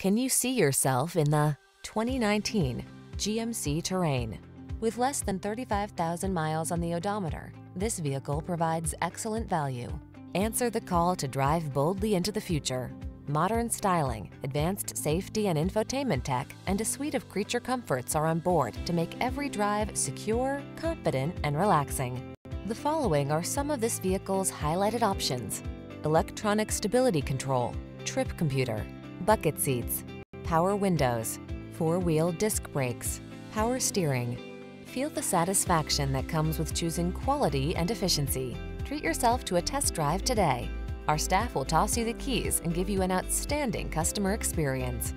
Can you see yourself in the 2019 GMC Terrain? With less than 35,000 miles on the odometer, this vehicle provides excellent value. Answer the call to drive boldly into the future. Modern styling, advanced safety and infotainment tech, and a suite of creature comforts are on board to make every drive secure, confident, and relaxing. The following are some of this vehicle's highlighted options: electronic stability control, trip computer, bucket seats, power windows, four-wheel disc brakes, power steering. Feel the satisfaction that comes with choosing quality and efficiency. Treat yourself to a test drive today. Our staff will toss you the keys and give you an outstanding customer experience.